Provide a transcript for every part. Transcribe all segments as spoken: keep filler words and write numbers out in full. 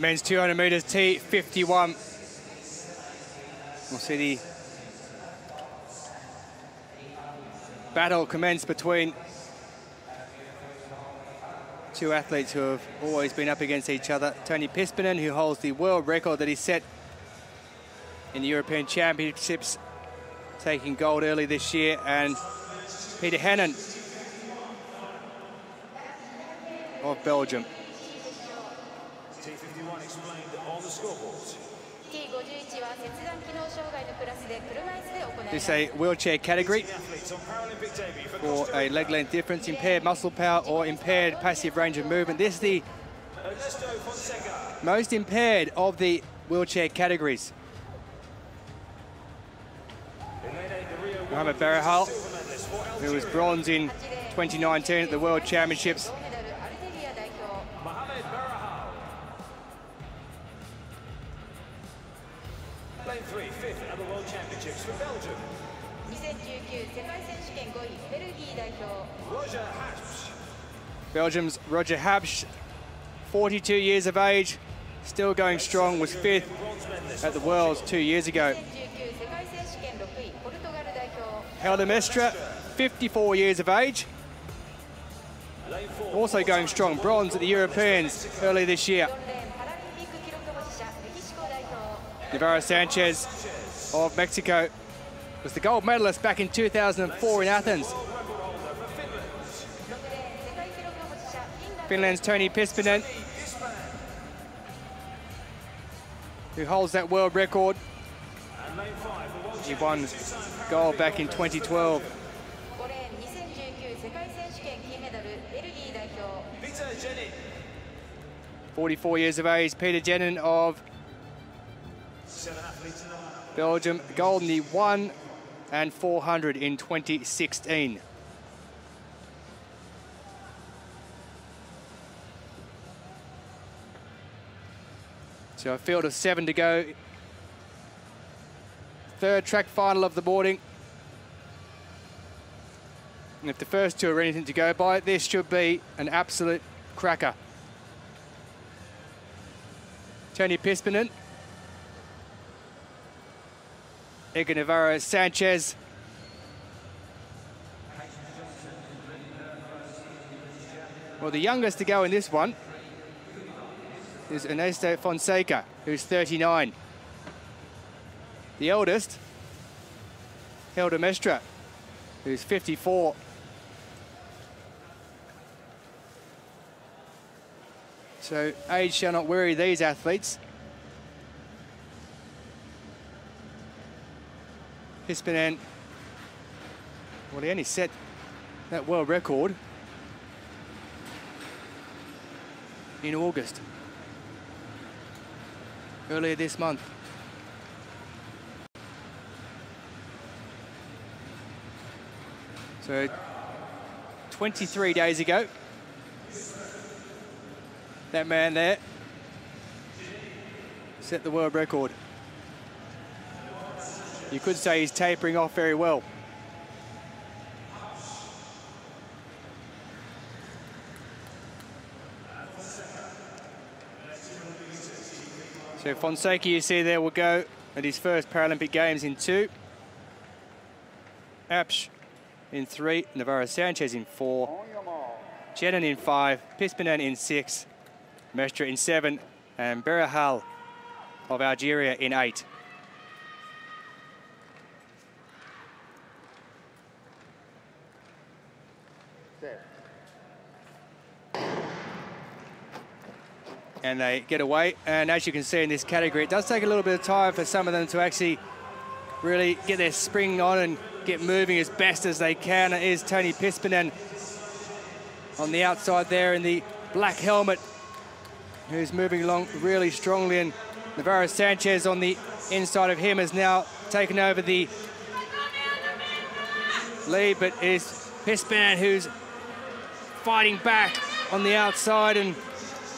men's two hundred meters, T fifty-one. We'll see the battle commence between two athletes who have always been up against each other. Toni Piispanen, who holds the world record that he set in the European Championships, taking gold early this year, and Peter Hennen of Belgium. T fifty-one explained on the scoreboards. This is a wheelchair category for a leg length difference, impaired muscle power or impaired passive range of movement. This is the most impaired of the wheelchair categories. Mohammed Farihal, who was bronze in twenty nineteen at the World Championships, for Belgium. Roger Habsch. Belgium's Roger Habsch, forty-two years of age, still going strong, was fifth at the Worlds two years ago. Helder Mestre, fifty-four years of age, also going strong, bronze at the Europeans early this year. Navarro Sanchez of Mexico was the gold medalist back in two thousand four in Athens. Finland's Toni Piispanen, who holds that world record. He won gold back in twenty twelve. forty-four years of age, Peter Genyn of Belgium, gold in the one and four hundred in twenty sixteen. So a field of seven to go. Third track final of the morning. And if the first two are anything to go by, this should be an absolute cracker. Toni Piispanen, Edgar Navarro Sanchez. Well, the youngest to go in this one is Ernesto Fonseca, who's thirty-nine. The eldest, Helder Mestre, who's fifty-four. So age shall not weary these athletes. Piispanen, well, he only set that world record in August, earlier this month. So twenty-three days ago, that man there set the world record. You could say he's tapering off very well. So Fonseca, you see there, will go at his first Paralympic Games in two. Habsch in three, Navarro Sanchez in four, Genyn in five, Piispanen in six, Mestre in seven, and Berrahal of Algeria in eight. And they get away, and as you can see in this category, it does take a little bit of time for some of them to actually really get their spring on and get moving as best as they can. It is Toni Piispanen on the outside there in the black helmet, who's moving along really strongly, and Navarro Sanchez on the inside of him has now taken over the lead, but it is Piispanen who's fighting back on the outside, and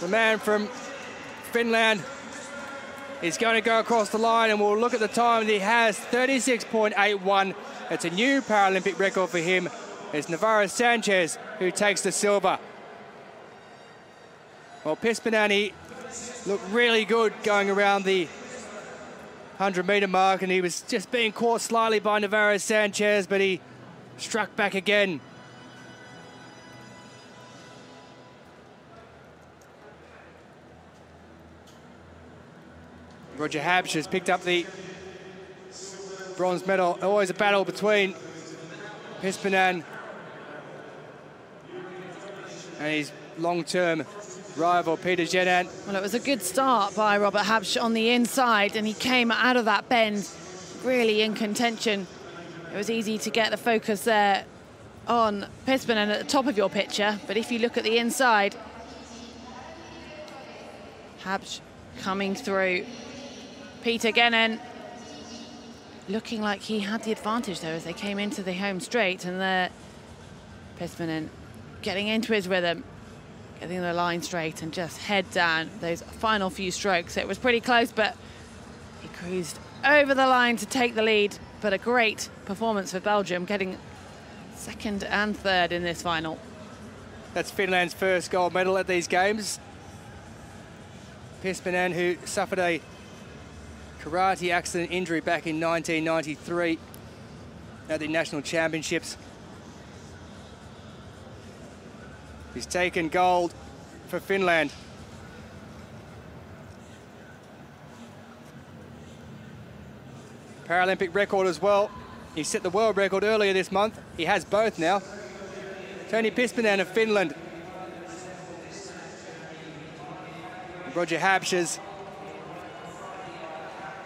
the man from Finland is going to go across the line, and we'll look at the time that he has, thirty-six point eight one. It's a new Paralympic record for him. It's Navarro Sanchez who takes the silver. Well, Piispanen looked really good going around the hundred meter mark, and he was just being caught slightly by Navarro Sanchez, but he struck back again. Roger Habsch has picked up the bronze medal. Always a battle between Piispanen and his long-term rival, Peter Hennen. Well, it was a good start by Robert Habsch on the inside, and he came out of that bend really in contention. It was easy to get the focus there on Piispanen at the top of your picture, but if you look at the inside, Habsch coming through. Peter Genyn looking like he had the advantage, though, as they came into the home straight, and there Piispanen getting into his rhythm, getting the line straight and just head down those final few strokes. It was pretty close, but he cruised over the line to take the lead. But a great performance for Belgium, getting second and third in this final. That's Finland's first gold medal at these games. Piispanen, who suffered a karate accident injury back in nineteen ninety-three at the National Championships. He's taken gold for Finland. Paralympic record as well. He set the world record earlier this month. He has both now. Toni Piispanen of Finland. Roger Habsch is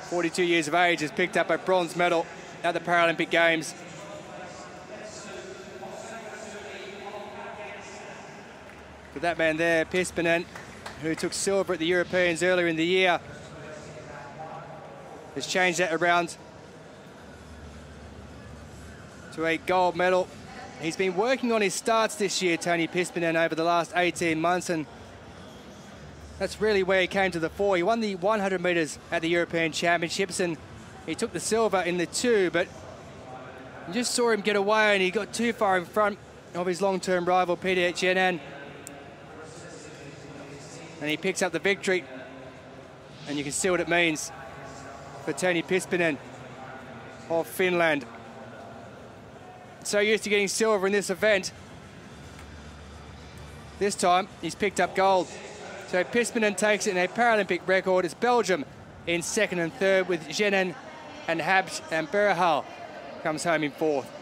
forty-two years of age, has picked up a bronze medal at the Paralympic Games. But that man there, Piispanen, who took silver at the Europeans earlier in the year, has changed that around to a gold medal. He's been working on his starts this year, Toni Piispanen, over the last eighteen months, and that's really where he came to the fore. He won the hundred metres at the European Championships, and he took the silver in the two, but you just saw him get away, and he got too far in front of his long-term rival, Peter Hennen. And he picks up the victory, and you can see what it means for Toni Piispanen of Finland. So used to getting silver in this event. This time, he's picked up gold. So Piispanen takes it in a Paralympic record. It's Belgium in second and third, with Genyn and Habsch, and Berrahal comes home in fourth.